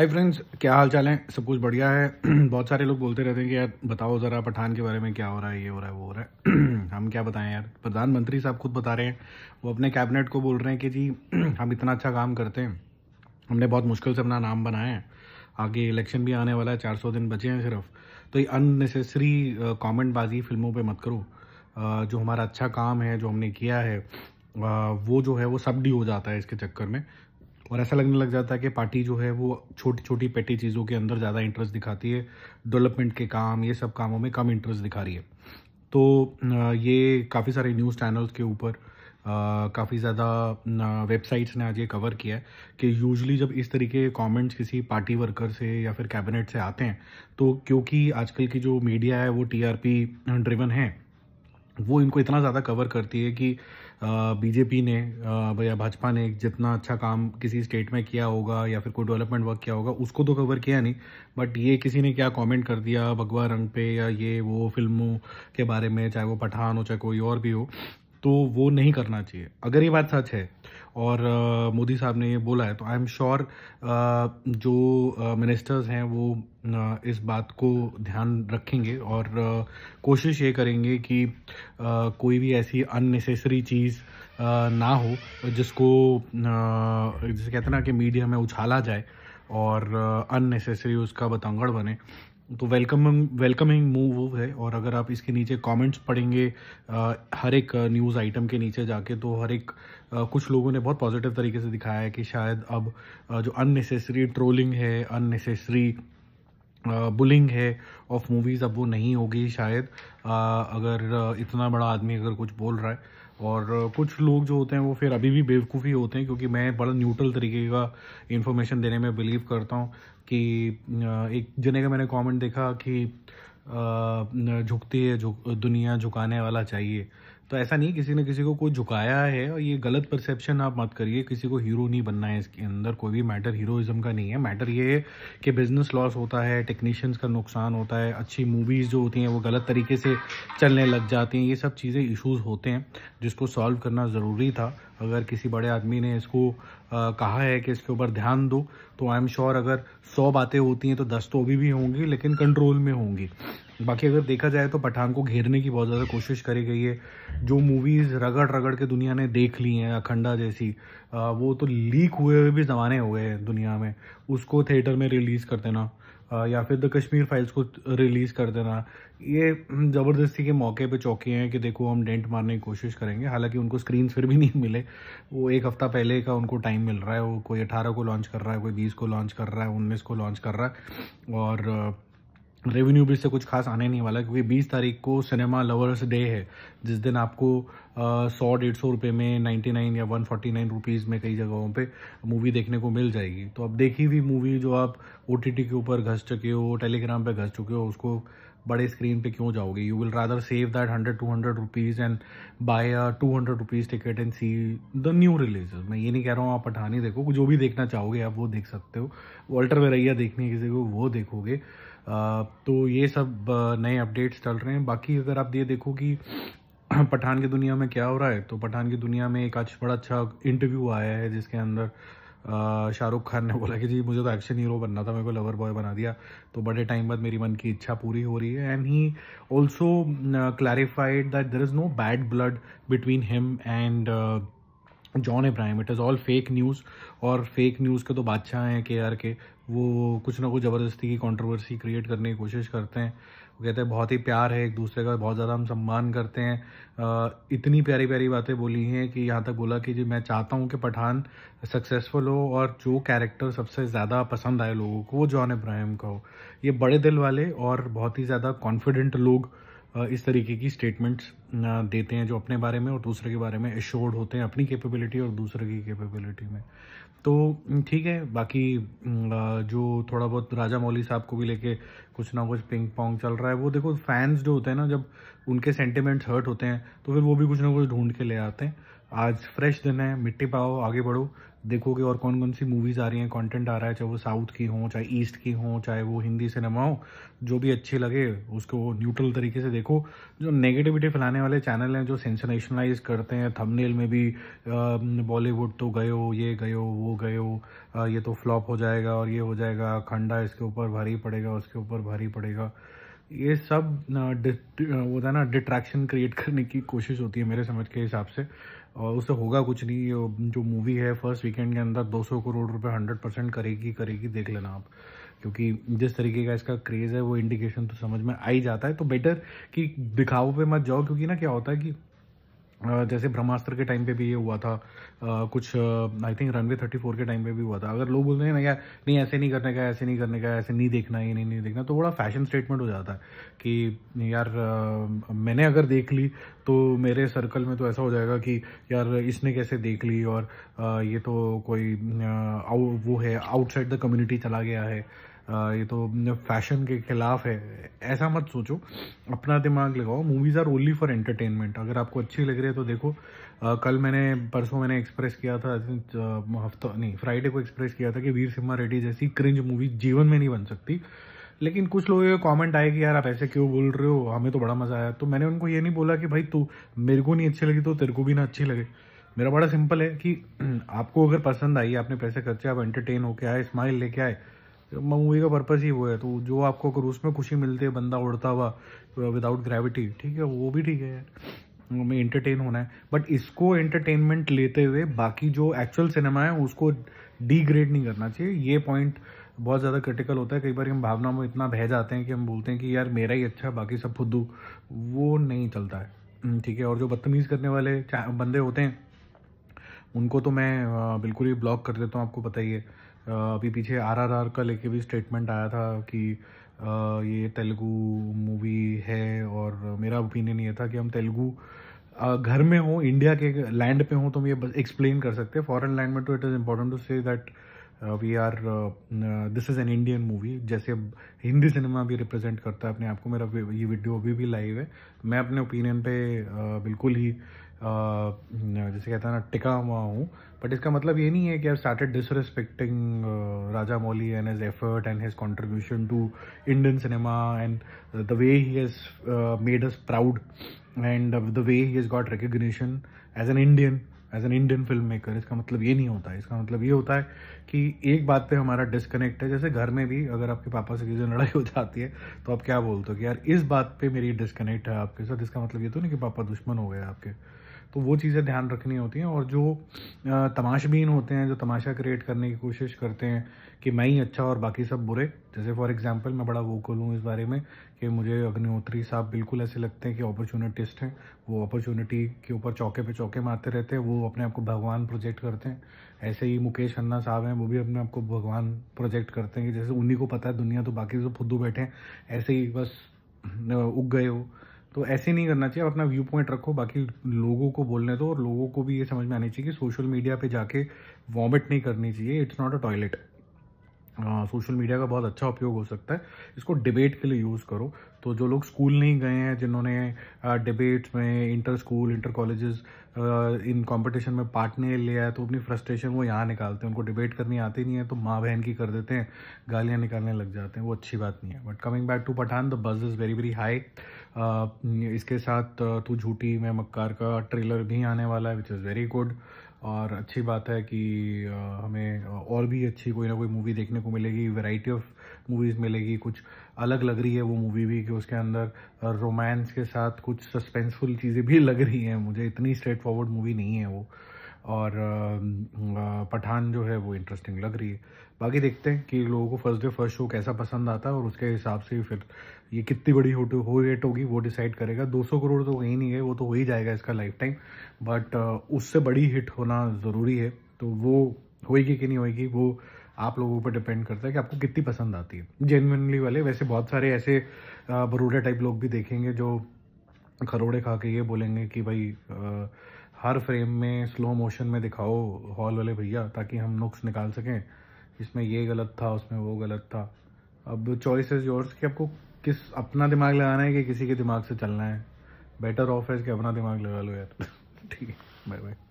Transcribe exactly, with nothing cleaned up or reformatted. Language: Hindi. हाय फ्रेंड्स, क्या हाल चाल है? सब कुछ बढ़िया है। बहुत सारे लोग बोलते रहते हैं कि यार बताओ ज़रा पठान के बारे में, क्या हो रहा है, ये हो रहा है, वो हो रहा है। हम क्या बताएं यार, प्रधानमंत्री साहब खुद बता रहे हैं, वो अपने कैबिनेट को बोल रहे हैं कि जी हम इतना अच्छा काम करते हैं, हमने बहुत मुश्किल से अपना नाम बनाया है, आगे इलेक्शन भी आने वाला है, चार सौ दिन बचे हैं सिर्फ। तो ये अननेसेसरी कॉमेंटबाजी फिल्मों पर मत करो। uh, जो हमारा अच्छा काम है, जो हमने किया है, uh, वो जो है वो सबडी हो जाता है इसके चक्कर में, और ऐसा लगने लग जाता है कि पार्टी जो है वो छोटी छोटी पेटी चीज़ों के अंदर ज़्यादा इंटरेस्ट दिखाती है, डेवलपमेंट के काम, ये सब कामों में कम इंटरेस्ट दिखा रही है। तो ये काफ़ी सारे न्यूज़ चैनल्स के ऊपर, काफ़ी ज़्यादा वेबसाइट्स ने आज ये कवर किया है कि यूजुअली जब इस तरीके के कमेंट्स किसी पार्टी वर्कर से या फिर कैबिनेट से आते हैं, तो क्योंकि आजकल की जो मीडिया है वो टी आर पी ड्रिवन है, वो इनको इतना ज़्यादा कवर करती है कि बीजेपी ने या भाजपा ने जितना अच्छा काम किसी स्टेट में किया होगा या फिर कोई डेवलपमेंट वर्क किया होगा उसको तो कवर किया नहीं, बट ये किसी ने क्या कमेंट कर दिया भगवा रंग पे या ये वो फिल्मों के बारे में, चाहे वो पठान हो चाहे कोई और भी हो, तो वो नहीं करना चाहिए। अगर ये बात सच है और आ, मोदी साहब ने ये बोला है, तो आई एम श्योर जो मिनिस्टर्स हैं वो आ, इस बात को ध्यान रखेंगे और आ, कोशिश ये करेंगे कि आ, कोई भी ऐसी अननेसेसरी चीज़ आ, ना हो जिसको आ, जिसे कहते ना कि मीडिया में उछाला जाए और अननेसेसरी उसका बतंगड़ बने। तो वेलकम वेलकमिंग मूव है, और अगर आप इसके नीचे कमेंट्स पढ़ेंगे आ, हर एक न्यूज़ आइटम के नीचे जाके, तो हर एक आ, कुछ लोगों ने बहुत पॉजिटिव तरीके से दिखाया है कि शायद अब आ, जो अननेसेसरी ट्रोलिंग है, अननेसेसरी बुलिंग है ऑफ मूवीज़, अब वो नहीं होगी शायद, आ, अगर इतना बड़ा आदमी अगर कुछ बोल रहा है। और कुछ लोग जो होते हैं वो फिर अभी भी बेवकूफ़ी होते हैं, क्योंकि मैं बड़ा न्यूट्रल तरीके का इन्फॉर्मेशन देने में बिलीव करता हूँ। कि एक जने का मैंने कमेंट देखा कि झुकती है झुक दुनिया, झुकाने वाला चाहिए। तो ऐसा नहीं, किसी ने किसी को कोई झुकाया है, और ये गलत परसेप्शन आप मत करिए। किसी को हीरो नहीं बनना है, इसके अंदर कोई भी मैटर हीरोइज्म का नहीं है। मैटर ये है कि बिजनेस लॉस होता है, टेक्नीशियंस का नुकसान होता है, अच्छी मूवीज़ जो होती हैं वो गलत तरीके से चलने लग जाती हैं। ये सब चीज़ें इशूज़ होते हैं जिसको सॉल्व करना ज़रूरी था। अगर किसी बड़े आदमी ने इसको आ, कहा है कि इसके ऊपर ध्यान दो, तो आई एम श्योर अगर सौ बातें होती हैं तो दस तो अभी भी होंगी, लेकिन कंट्रोल में होंगी। बाकी अगर देखा जाए तो पठान को घेरने की बहुत ज़्यादा कोशिश करी गई है। जो मूवीज़ रगड़ रगड़ के दुनिया ने देख ली हैं, अखंडा जैसी, आ, वो तो लीक हुए हुए भी ज़माने हुए हैं दुनिया में, उसको थिएटर में रिलीज़ कर देना, आ, या फिर द कश्मीर फाइल्स को रिलीज़ कर देना, ये ज़बरदस्ती के मौके पे चौके हैं कि देखो हम डेंट मारने की कोशिश करेंगे। हालांकि उनको स्क्रीन फिर भी नहीं मिले, वो एक हफ़्ता पहले का उनको टाइम मिल रहा है, वो कोई अठारह को लॉन्च कर रहा है, कोई बीस को लॉन्च कर रहा है, उन्नीस को लॉन्च कर रहा है, और रेवेन्यू भी इससे कुछ खास आने नहीं वाला, क्योंकि बीस तारीख को सिनेमा लवर्स डे है, जिस दिन आपको सौ डेढ़ सौ रुपये में निन्यानवे या एक सौ उनचास रुपीज़ में कई जगहों पे मूवी देखने को मिल जाएगी। तो अब देखी हुई मूवी जो आप ओटीटी के ऊपर घस चुके हो, टेलीग्राम पे घस चुके हो, उसको बड़े स्क्रीन पे क्यों जाओगे? You will rather save that hundred two hundred rupees and buy a two hundred rupees ticket and see the new releases. मैं ये नहीं कह रहा हूँ आप पठानी देखो, जो भी देखना चाहोगे आप वो देख सकते हो, वॉल्टर वेरैया देखनी किसी को वो देखोगे। आ, तो ये सब नए अपडेट्स चल रहे हैं। बाकी अगर आप ये देखो कि पठान की दुनिया में क्या हो रहा है, तो पठान की दुनिया में एक आज बड़ा अच्छा इंटरव्यू आया है, जिसके अंदर शाहरुख खान ने बोला कि जी मुझे तो एक्शन हीरो बनना था, मेरे को लवर बॉय बना दिया, तो बड़े टाइम बाद मेरी मन की इच्छा पूरी हो रही है। And he also clarified that there is no bad blood between him and John Abraham, it is all fake news. और फेक न्यूज़ के तो बादशाह हैं के आर के, वो कुछ ना कुछ ज़बरदस्ती की कंट्रोवर्सी क्रिएट करने की कोशिश करते हैं। वो कहते हैं बहुत ही प्यार है एक दूसरे का, बहुत ज़्यादा हम सम्मान करते हैं। आ, इतनी प्यारी प्यारी बातें बोली हैं कि यहाँ तक बोला कि जी मैं चाहता हूँ कि पठान सक्सेसफुल हो, और जो कैरेक्टर सबसे ज़्यादा पसंद आए लोगों को वो जॉन अब्राहम का हो। ये बड़े दिल वाले और बहुत ही ज़्यादा कॉन्फिडेंट लोग इस तरीके की स्टेटमेंट्स देते हैं, जो अपने बारे में और दूसरे के बारे में एश्योर्ड होते हैं, अपनी कैपेबिलिटी और दूसरे की कैपेबिलिटी में। तो ठीक है, बाकी जो थोड़ा बहुत राजा मौली साहब को भी लेके कुछ ना कुछ पिंग पोंग चल रहा है, वो देखो फैंस जो होते हैं ना, जब उनके सेंटिमेंट्स हर्ट होते हैं तो फिर वो भी कुछ ना कुछ ढूंढ के ले आते हैं। आज फ्रेश दिन है, मिट्टी पाओ, आगे बढ़ो, देखोगे और कौन कौन सी मूवीज़ आ रही हैं, कंटेंट आ रहा है, चाहे वो साउथ की हो, चाहे ईस्ट की हो, चाहे वो हिंदी सिनेमा हो, जो भी अच्छी लगे उसको न्यूट्रल तरीके से देखो। जो नेगेटिविटी फैलाने वाले चैनल हैं, जो सेंसेशनलाइज करते हैं थंबनेल में भी, बॉलीवुड तो गए हो, ये गए हो, वो गए हो, ये तो फ्लॉप हो जाएगा और ये हो जाएगा, अखंडा इसके ऊपर भारी पड़ेगा, उसके ऊपर भारी पड़ेगा, ये सब वो था ना डिट्रैक्शन क्रिएट करने की कोशिश होती है मेरे समझ के हिसाब से, और उससे होगा कुछ नहीं। जो मूवी है फर्स्ट वीकेंड के अंदर दो सौ करोड़ रुपए हंड्रेड परसेंट करेगी करेगी देख लेना आप, क्योंकि जिस तरीके का इसका क्रेज़ है वो इंडिकेशन तो समझ में आ ही जाता है। तो बेटर कि दिखावों पे मत जाओ, क्योंकि ना क्या होता है कि जैसे ब्रह्मास्त्र के टाइम पे भी ये हुआ था, कुछ I think runway thirty four के टाइम पे भी हुआ था। अगर लोग बोलते हैं ना यार नहीं ऐसे नहीं करने का, ऐसे नहीं करने का, ऐसे नहीं देखना, ये नहीं नहीं देखना, तो बड़ा फैशन स्टेटमेंट हो जाता है कि यार मैंने अगर देख ली तो मेरे सर्कल में तो ऐसा हो जाएगा कि यार इसने कैसे देख ली, और ये तो कोई वो है आउटसाइड द कम्युनिटी चला गया है, ये तो फैशन के खिलाफ है। ऐसा मत सोचो, अपना दिमाग लगाओ। Movies are only for entertainment, अगर आपको अच्छी लग रही है तो देखो। आ, कल मैंने परसों मैंने एक्सप्रेस किया था, हफ्ता नहीं फ्राइडे को एक्सप्रेस किया था कि वीर सिम्हा रेड्डी जैसी क्रिंज मूवी जीवन में नहीं बन सकती। लेकिन कुछ लोगों के कमेंट आए कि यार आप ऐसे क्यों बोल रहे हो, हमें तो बड़ा मज़ा आया। तो मैंने उनको ये नहीं बोला कि भाई तू मेरे को नहीं अच्छी लगी तो तेरे को भी ना अच्छी लगे। मेरा बड़ा सिंपल है कि आपको अगर पसंद आई, आपने पैसे खर्चे, आप एंटरटेन होके आए, स्माइल लेके आए, मूवी का पर्पज़ ही वो है। तो जो आपको अगर उसमें खुशी मिलती है, बंदा उड़ता हुआ विदाउट ग्रेविटी, ठीक है, वो भी ठीक है यार, हमें एंटरटेन होना है। बट इसको एंटरटेनमेंट लेते हुए बाकी जो एक्चुअल सिनेमा है उसको डिग्रेड नहीं करना चाहिए। ये पॉइंट बहुत ज़्यादा क्रिटिकल होता है। कई बार हम भावना में इतना बह जाते हैं कि हम बोलते हैं कि यार मेरा ही अच्छा, बाकी सब फुद्दू, वो नहीं चलता है, ठीक है। और जो बदतमीज़ करने वाले बंदे होते हैं उनको तो मैं बिल्कुल ही ब्लॉक कर देता हूँ, आपको पता ही है। अभी पीछे आर आर आर का लेके भी स्टेटमेंट आया था कि ये तेलुगु मूवी है, और मेरा ओपिनियन ये था कि हम तेलुगु घर में हो, इंडिया के लैंड पे हो तो हम ये एक्सप्लेन कर सकते हैं। फॉरेन लैंड में तो it is important to say that we are, this is an Indian movie. जैसे हिंदी सिनेमा भी रिप्रेजेंट करता है अपने आप को। मेरा ये वीडियो अभी भी लाइव है, मैं अपने ओपिनियन पे बिल्कुल ही Uh, जैसे कहता है ना टिका हुआ हूँ। बट इसका मतलब ये नहीं है कि I started disrespecting Rajamouli and his effort and his contribution to Indian cinema and the way he has made us proud and the way he has got recognition as an Indian as an Indian film maker. इसका मतलब ये नहीं होता है। इसका मतलब ये होता है कि एक बात पे हमारा डिस्कनेक्ट है। जैसे घर में भी अगर आपके पापा से किसी से लड़ाई हो जाती है तो आप क्या बोलते हो कि यार इस बात पे मेरी डिस्कनेक्ट है आपके साथ। इसका मतलब ये तो नहीं कि पापा दुश्मन हो गए आपके। तो वो चीज़ें ध्यान रखनी होती हैं। और जो तमाशबीन होते हैं, जो तमाशा क्रिएट करने की कोशिश करते हैं कि मैं ही अच्छा और बाकी सब बुरे, जैसे फॉर एग्जांपल मैं बड़ा वोकल हूँ इस बारे में कि मुझे अग्निहोत्री साहब बिल्कुल ऐसे लगते हैं कि अपॉर्चुनिटिस्ट हैं। वो अपॉर्चुनिटी के ऊपर चौके पे चौके मारते रहते हैं, वो अपने आप को भगवान प्रोजेक्ट करते हैं। ऐसे ही मुकेश खन्ना साहब हैं, वो भी अपने आप को भगवान प्रोजेक्ट करते हैं कि जैसे उन्हीं को पता है दुनिया, तो बाकी तो फुद्दू बैठे हैं, ऐसे ही बस उग गए हो। तो ऐसे नहीं करना चाहिए। अपना व्यू पॉइंट रखो, बाकी लोगों को बोलने दो। और लोगों को भी ये समझ में आनी चाहिए कि सोशल मीडिया पे जाके वॉमिट नहीं करनी चाहिए। It's not a toilet. Social media का बहुत अच्छा उपयोग हो सकता है, इसको डिबेट के लिए यूज़ करो। तो जो लोग स्कूल नहीं गए हैं, जिन्होंने डिबेट्स में इंटर स्कूल इंटर कॉलेजेस इन कंपटीशन में पार्ट नहीं लिया है, तो अपनी फ्रस्ट्रेशन वो यहाँ निकालते हैं। उनको डिबेट करनी आती नहीं है तो माँ बहन की कर देते हैं, गालियाँ निकालने लग जाते हैं, वो अच्छी बात नहीं है। But coming back to Pathaan, the buzz is very very high. इसके साथ तू झूठी मैं मक्कार का ट्रेलर भी आने वाला है, विच इज़ वेरी गुड। और अच्छी बात है कि हमें और भी अच्छी कोई ना कोई मूवी देखने को मिलेगी, वैरायटी ऑफ मूवीज़ मिलेगी। कुछ अलग लग रही है वो मूवी भी कि उसके अंदर रोमांस के साथ कुछ सस्पेंसफुल चीज़ें भी लग रही हैं मुझे। इतनी स्ट्रेट फॉरवर्ड मूवी नहीं है वो। और पठान जो है वो इंटरेस्टिंग लग रही है। बाकी देखते हैं कि लोगों को फर्स्ट डे फर्स्ट शो कैसा पसंद आता है, और उसके हिसाब से फिर ये कितनी बड़ी हो हो रेट होगी वो डिसाइड करेगा। दो सौ करोड़ तो कहीं नहीं है, वो तो हो ही जाएगा इसका लाइफ टाइम। बट उससे बड़ी हिट होना ज़रूरी है। तो वो होएगी कि नहीं होएगी वो आप लोगों पर डिपेंड करता है कि आपको कितनी पसंद आती है जेन्युइनली वाले। वैसे बहुत सारे ऐसे बरूढ़े टाइप लोग भी देखेंगे जो खरोड़े खा के ये बोलेंगे कि भाई आ, हर फ्रेम में स्लो मोशन में दिखाओ हॉल वाले भैया, ताकि हम नुक्स निकाल सकें, इसमें ये गलत था, उसमें वो गलत था। अब चॉइस इज़ योर्स कि आपको किस अपना दिमाग लगाना है कि किसी के दिमाग से चलना है। बेटर ऑफ है कि अपना दिमाग लगा लो यार। ठीक है, बाय बाय।